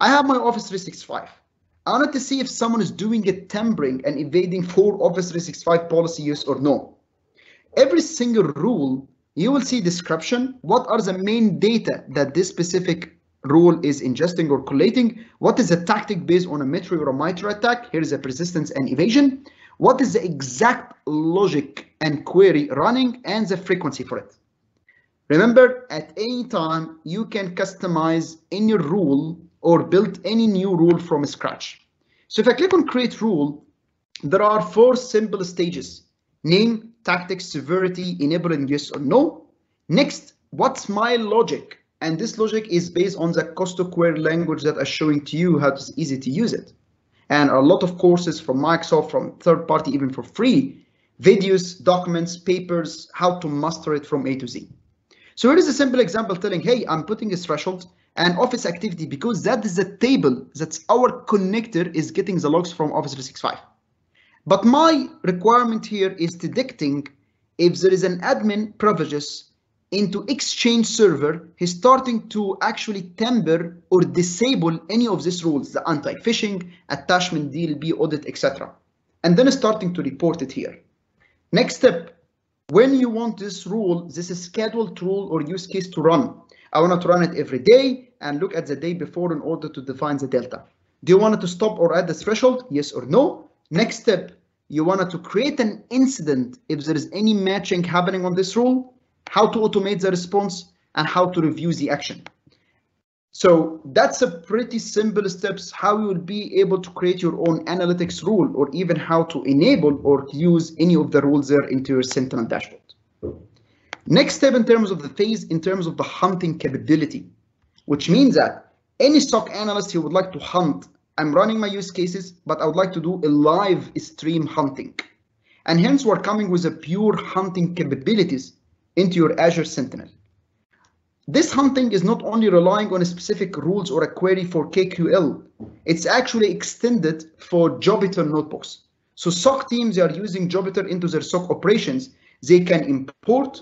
I have my Office 365. I wanted to see if someone is doing a tampering and evading for Office 365 policy use or no. Every single rule, you will see description. What are the main data that this specific rule is ingesting or collating? What is a tactic based on a Mitre or a Mitre attack? Here is a persistence and evasion. what is the exact logic and query running and the frequency for it. Remember, at any time, you can customize any rule or build any new rule from scratch. So if I click on create rule, there are four simple stages: name, tactics, severity, enabling yes or no. Next, what's my logic? And this logic is based on the Kusto query language that I'm showing to you, how it's easy to use it. And a lot of courses from Microsoft, from third party, even for free, videos, documents, papers, how to master it from A to Z. So here is a simple example telling, hey, I'm putting a threshold and office activity, because that is the table that's our connector is getting the logs from Office 365. But my requirement here is detecting if there is an admin privileges into Exchange server, he's starting to actually temper or disable any of these rules, the anti-phishing, attachment, DLP, audit, etc. And then starting to report it here. Next step, when you want this rule, this is scheduled rule or use case to run. I want to run it every day and look at the day before in order to define the delta. Do you want it to stop or add the threshold? Yes or no. Next step, you wanted to create an incident if there is any matching happening on this rule, how to automate the response, and how to review the action. So that's a pretty simple steps, how you will be able to create your own analytics rule, or even how to enable or use any of the rules there into your Sentinel dashboard. Next step in terms of the phase, in terms of the hunting capability, which means that any SOC analyst who would like to hunt, I'm running my use cases, but I would like to do a live stream hunting. And hence we're coming with a pure hunting capabilities into your Azure Sentinel. This hunting is not only relying on a specific rules or a query for KQL, it's actually extended for Jupyter notebooks. So SOC teams are using Jupyter into their SOC operations. They can import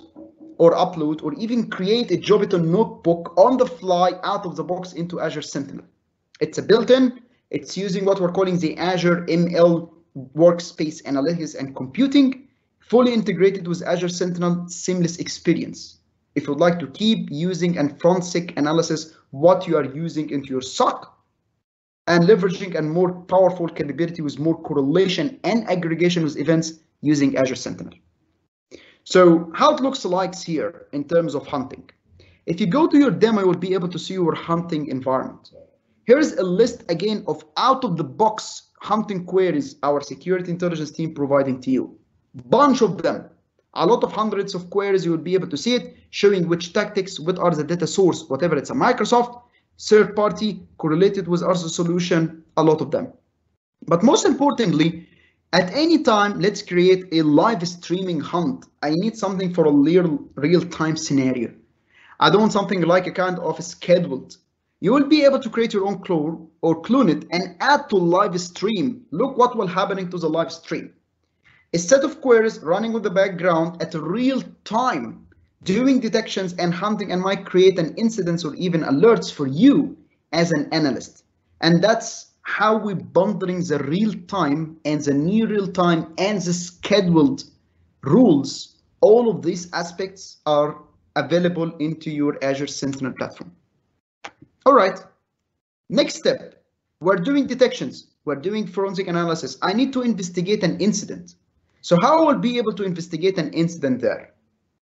or upload or even create a Jupyter notebook on the fly out of the box into Azure Sentinel. It's a built-in, it's using what we're calling the Azure ML workspace analytics and computing, fully integrated with Azure Sentinel, seamless experience. If you'd like to keep using and forensic analysis, what you are using into your SOC and leveraging a more powerful capability with more correlation and aggregation with events using Azure Sentinel. So how it looks like here in terms of hunting. If you go to your demo, you will be able to see your hunting environment. Here is a list again of out-of-the-box hunting queries our security intelligence team providing to you. Bunch of them, a lot of hundreds of queries. You will be able to see it, showing which tactics, what are the data source, whatever it's a Microsoft, third party, correlated with our solution, a lot of them. But most importantly, at any time, let's create a live streaming hunt. I need something for a real-time scenario. I don't want something like a kind of scheduled. You will be able to create your own clone or clone it and add to live stream. Look what will happen to the live stream. A set of queries running on the background at real time, doing detections and hunting, and might create an incident or even alerts for you as an analyst. And that's how we're bundling the real time and the near real time and the scheduled rules. All of these aspects are available into your Azure Sentinel platform. All right, next step, we're doing detections, we're doing forensic analysis. I need to investigate an incident. So how will I be able to investigate an incident there?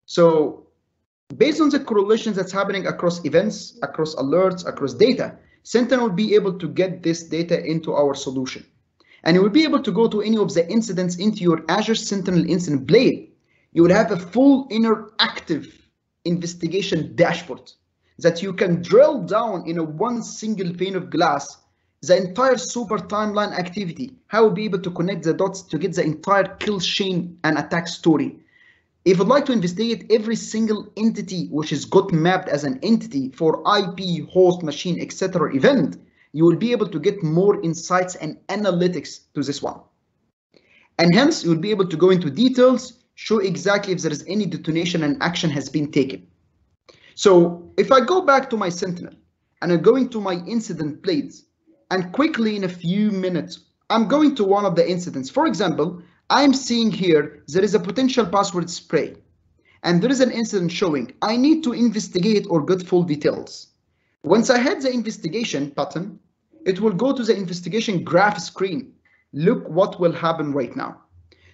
So based on the correlations that's happening across events, across alerts, across data, Sentinel will be able to get this data into our solution. And you will be able to go to any of the incidents into your Azure Sentinel Incident Blade. You will have a full interactive investigation dashboard that you can drill down in a one single pane of glass, the entire super timeline activity, how we'll be able to connect the dots to get the entire kill chain and attack story. If you'd like to investigate every single entity which is got mapped as an entity for IP, host, machine, etc. event, you will be able to get more insights and analytics to this one. And hence, you'll be able to go into details, show exactly if there is any detonation and action has been taken. So if I go back to my Sentinel and I'm going to my incident blades, and quickly in a few minutes, I'm going to one of the incidents. For example, I'm seeing here, there is a potential password spray and there is an incident showing. I need to investigate or get full details. Once I hit the investigation button, it will go to the investigation graph screen. Look what will happen right now.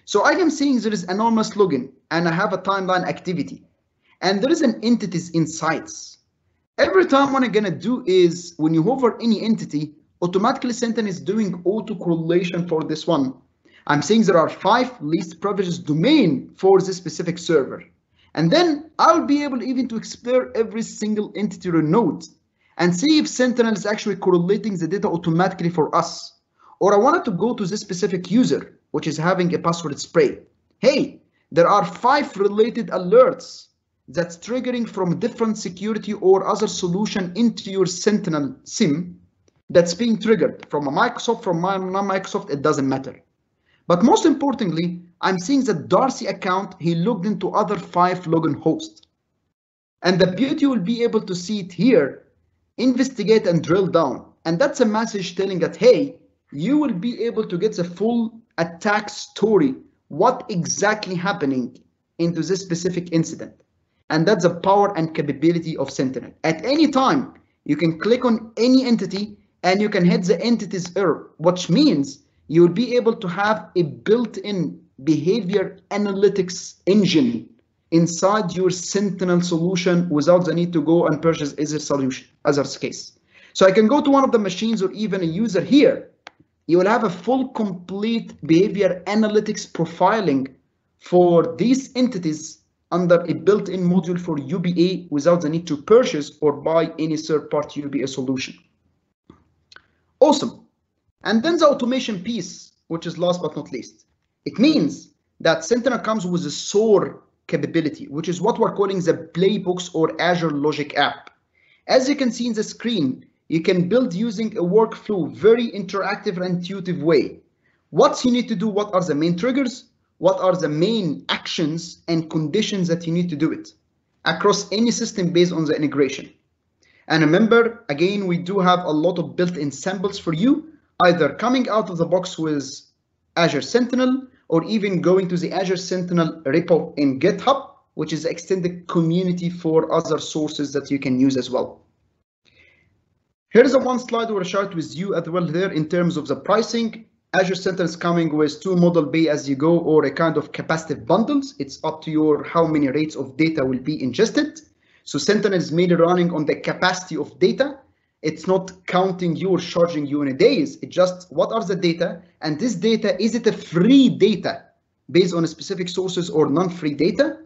So I am seeing there is anonymous login and I have a timeline activity and there is an entities insights. Every time what I'm going to do is when you hover any entity, automatically Sentinel is doing auto correlation for this one. I'm seeing there are 5 least privileges domain for this specific server. And then I'll be able even to explore every single entity or node and see if Sentinel is actually correlating the data automatically for us. Or I wanted to go to this specific user, which is having a password spray. Hey, there are 5 related alerts that's triggering from different security or other solution into your Sentinel SIEM that's being triggered from a Microsoft, from non-Microsoft, it doesn't matter. But most importantly, I'm seeing that Darcy account, he logged into other 5 login hosts. And the beauty will be able to see it here, investigate and drill down. And that's a message telling that, hey, you will be able to get the full attack story, what exactly happening into this specific incident. And that's the power and capability of Sentinel. At any time, you can click on any entity and you can hit the entities error, which means you will be able to have a built-in behavior analytics engine inside your Sentinel solution without the need to go and purchase Azure solution, Azure's case. So I can go to one of the machines or even a user here. You will have a full complete behavior analytics profiling for these entities under a built-in module for UBA without the need to purchase or buy any third-party UBA solution. Awesome. And then the automation piece, which is last but not least. It means that Sentinel comes with a SOAR capability, which is what we're calling the playbooks or Azure Logic App. As you can see in the screen, you can build using a workflow, very interactive and intuitive way. What you need to do, what are the main triggers, what are the main actions and conditions that you need to do it across any system based on the integration. And remember, again, we do have a lot of built-in samples for you, either coming out of the box with Azure Sentinel or even going to the Azure Sentinel repo in GitHub, which is extended community for other sources that you can use as well. Here's a one slide we'll share with you as well there in terms of the pricing. Azure Sentinel is coming with 2 model B as you go or a kind of capacitive bundles. It's up to your how many rates of data will be ingested. So Sentinel is mainly running on the capacity of data. It's not counting you or charging you in a days. It's just what are the data and this data, is it a free data based on specific sources or non-free data?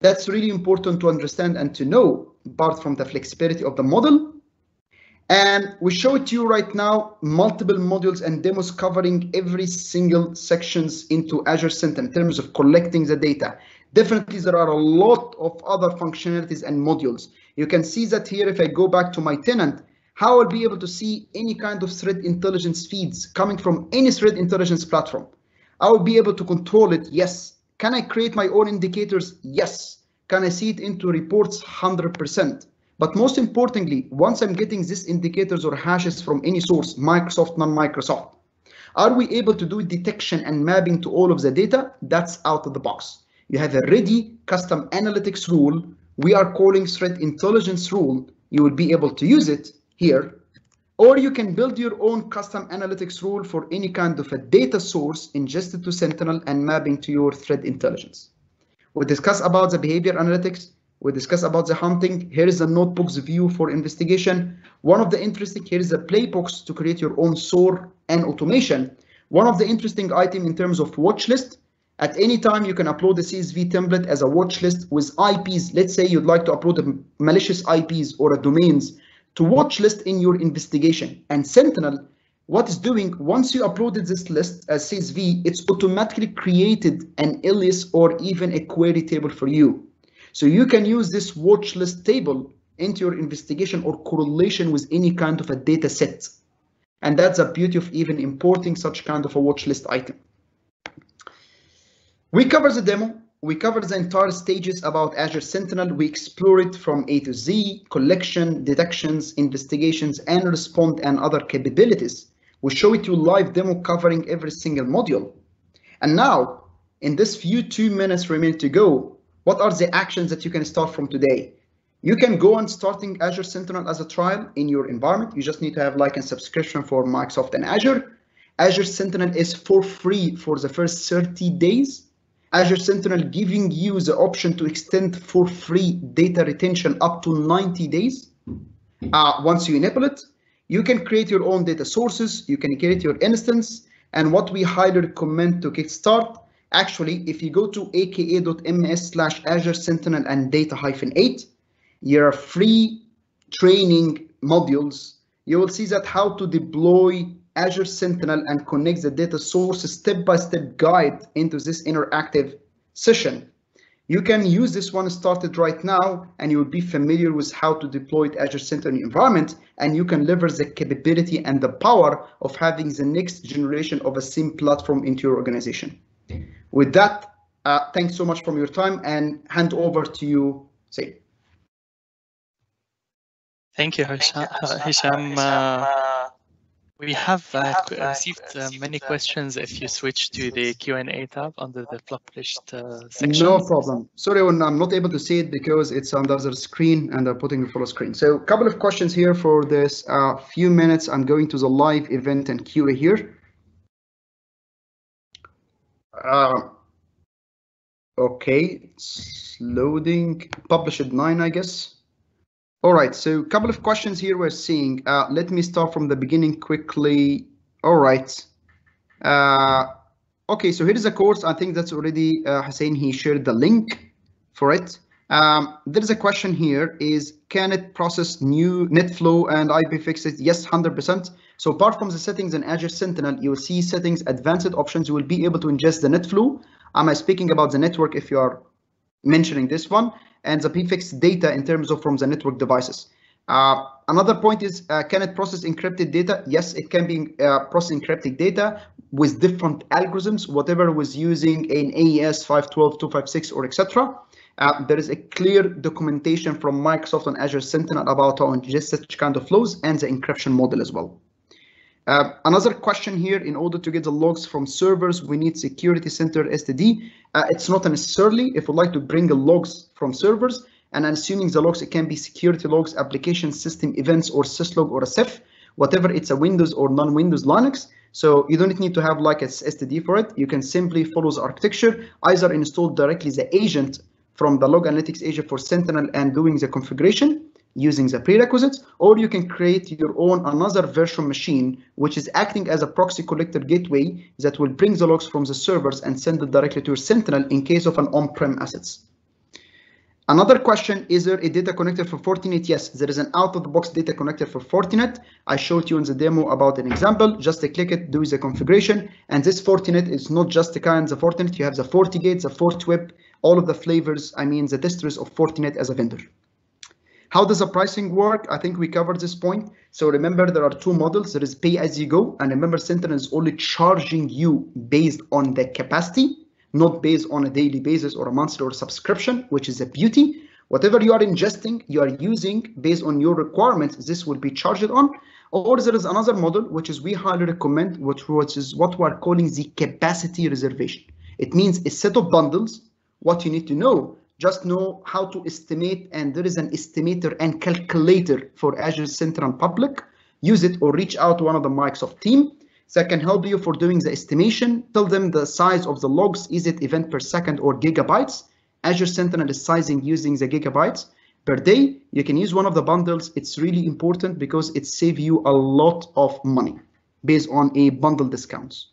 That's really important to understand and to know apart from the flexibility of the model. And we show it to you right now, multiple modules and demos covering every single sections into Azure Sentinel in terms of collecting the data. Definitely there are a lot of other functionalities and modules. You can see that here if I go back to my tenant, how I'll be able to see any kind of threat intelligence feeds coming from any threat intelligence platform. I will be able to control it. Yes. Can I create my own indicators? Yes. Can I see it into reports? 100%. But most importantly, once I'm getting these indicators or hashes from any source, Microsoft, non-Microsoft, are we able to do detection and mapping to all of the data? That's out of the box. You have a ready custom analytics rule. We are calling threat intelligence rule. You will be able to use it here, or you can build your own custom analytics rule for any kind of a data source ingested to Sentinel and mapping to your threat intelligence. We'll discuss about the behavior analytics. We'll discuss about the hunting. Here is a notebooks view for investigation. One of the interesting here is the playbooks to create your own SOAR and automation. One of the interesting item in terms of watch list. At any time, you can upload the CSV template as a watch list with IPs. Let's say you'd like to upload a malicious IPs or a domains to watch list in your investigation. And Sentinel, what it's doing, once you uploaded this list as CSV, it's automatically created an alias or even a query table for you. So you can use this watch list table into your investigation or correlation with any kind of a data set. And that's the beauty of even importing such kind of a watch list item. We cover the demo. We covered the entire stages about Azure Sentinel. We explore it from A to Z, collection, detections, investigations, and respond and other capabilities. We show it to live demo covering every single module. And now, in this few 2 minutes remaining to go, what are the actions that you can start from today? You can go on starting Azure Sentinel as a trial in your environment. You just need to have like a subscription for Microsoft and Azure. Azure Sentinel is for free for the first 30 days. Azure Sentinel giving you the option to extend for free data retention up to 90 days. Once you enable it, you can create your own data sources, you can create your instance, and what we highly recommend to kickstart, actually, if you go to aka.ms/Azure Sentinel and data-8, your free training modules, you will see that how to deploy Azure Sentinel and connect the data source step-by-step guide into this interactive session. You can use this one started right now, and you will be familiar with how to deploy Azure Sentinel environment, and you can leverage the capability and the power of having the next generation of a SIEM platform into your organization. With that, thanks so much for your time, and hand over to you, Saeed. Thank you, Hesham. We have received many questions. If you switch to the Q&A tab under the published section. No problem. Sorry, I'm not able to see it because it's on the other screen and I'm putting it full screen. So a couple of questions here for this few minutes. I'm going to the live event and QA here. Okay, it's loading. Published at 9, I guess. All right, so a couple of questions here we're seeing. Let me start from the beginning quickly. All right. Okay, so here is a course. I think that's already Hussein, he shared the link for it. There's a question here is, can it process new NetFlow and IP fixes? Yes, 100%. So apart from the settings in Azure Sentinel, you will see settings, advanced options. You will be able to ingest the NetFlow. I'm speaking about the network if you are mentioning this one, and the prefix data in terms of from the network devices. Another point is, can it process encrypted data? Yes, it can be process encrypted data with different algorithms, whatever was using an AES 512, 256, or etc. There is a clear documentation from Microsoft on Azure Sentinel about how ingest such kind of flows and the encryption model as well. Another question here, in order to get the logs from servers, we need Security Center STD. It's not necessarily, if we'd like to bring the logs from servers, and assuming the logs, it can be security logs, application system events, or syslog, or a CEF, whatever, it's a Windows or non-Windows Linux. So you don't need to have like a STD for it. You can simply follow the architecture, either install directly the agent from the Log Analytics agent for Sentinel and doing the configuration using the prerequisites, or you can create your own another virtual machine, which is acting as a proxy collector gateway that will bring the logs from the servers and send it directly to your Sentinel in case of an on-prem assets. Another question, is there a data connector for Fortinet? Yes, there is an out-of-the-box data connector for Fortinet. I showed you in the demo about an example. Just click it, do the configuration. And this Fortinet is not just the kinds of Fortinet. You have the FortiGate, the FortiWeb, all of the flavors, I mean, the distros of Fortinet as a vendor. How does the pricing work? I think we covered this point. So remember, there are two models. There is pay as you go. And remember, Sentinel is only charging you based on the capacity, not based on a daily basis or a monthly or subscription, which is a beauty. Whatever you are ingesting, you are using based on your requirements, this will be charged on. Or there is another model, which is we highly recommend, which is what we are calling the capacity reservation. It means a set of bundles, what you need to know. Just know how to estimate, and there is an estimator and calculator for Azure Sentinel Public. Use it or reach out to one of the Microsoft team that can help you for doing the estimation. Tell them the size of the logs. Is it event per second or gigabytes? Azure Sentinel is sizing using the gigabytes per day. You can use one of the bundles. It's really important because it saves you a lot of money based on a bundle discounts.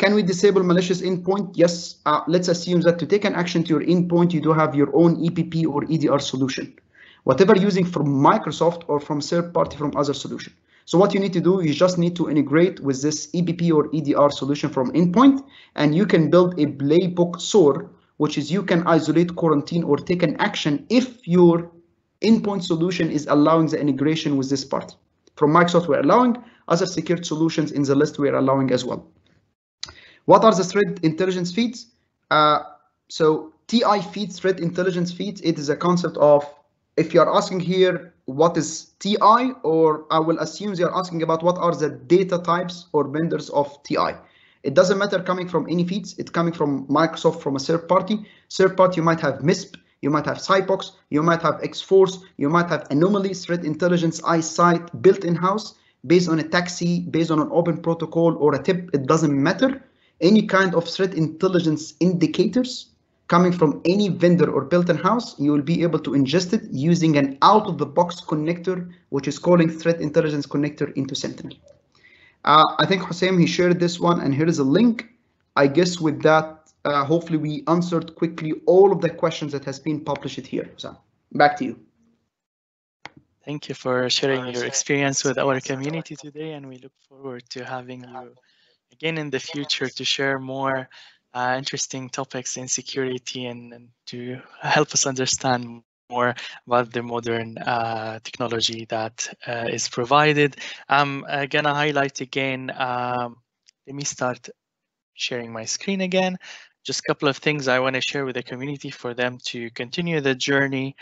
Can we disable malicious endpoint? Yes, let's assume that to take an action to your endpoint, you do have your own EPP or EDR solution, whatever using from Microsoft or from third party from other solution. So what you need to do, you just need to integrate with this EPP or EDR solution from endpoint, and you can build a playbook SOAR, which is you can isolate, quarantine, or take an action if your endpoint solution is allowing the integration with this part. From Microsoft, we're allowing other secured solutions in the list, we're allowing as well. What are the threat intelligence feeds? So TI feeds, threat intelligence feeds, it is a concept of, if you are asking here, what is TI? Or I will assume they are asking about what are the data types or vendors of TI. It doesn't matter coming from any feeds, it's coming from Microsoft, from a third party. Third party, you might have MISP, you might have Cybox, you might have X-Force, you might have Anomaly, threat intelligence, eyesight, built in-house. based on a taxi, based on an open protocol or a tip, it doesn't matter. Any kind of threat intelligence indicators coming from any vendor or built-in house, you will be able to ingest it using an out-of-the-box connector, which is calling threat intelligence connector into Sentinel. I think Hossam, he shared this one, and here is a link. I guess with that, hopefully we answered quickly all of the questions that has been published here. So back to you. Thank you for sharing your experience with our community today, and we look forward to having you again in the future to share more interesting topics in security and to help us understand more about the modern technology that is provided. I'm going to highlight again, let me start sharing my screen again. Just a couple of things I want to share with the community for them to continue the journey.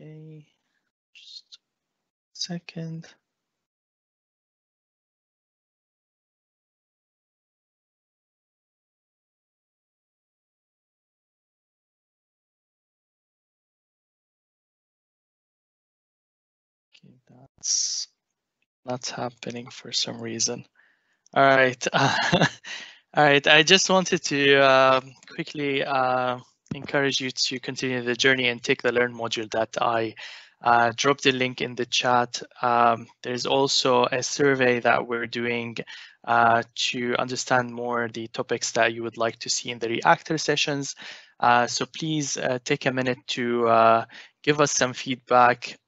Okay, just a second. That's not happening for some reason. All right. All right. I just wanted to quickly encourage you to continue the journey and take the Learn module that I dropped the link in the chat. There's also a survey that we're doing to understand more the topics that you would like to see in the Reactor sessions. So please take a minute to give us some feedback.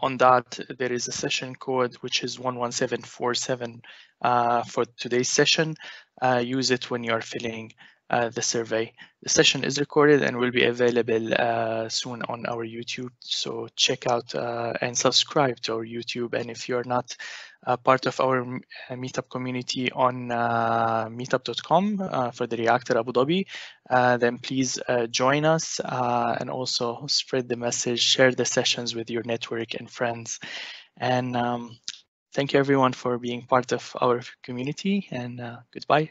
On that, there is a session code, which is 11747 for today's session. Use it when you are filling the survey. The session is recorded and will be available soon on our YouTube. So check out and subscribe to our YouTube. And if you're not part of our Meetup community on meetup.com for the Reactor Abu Dhabi, then please join us and also spread the message, share the sessions with your network and friends. And thank you everyone for being part of our community, and goodbye.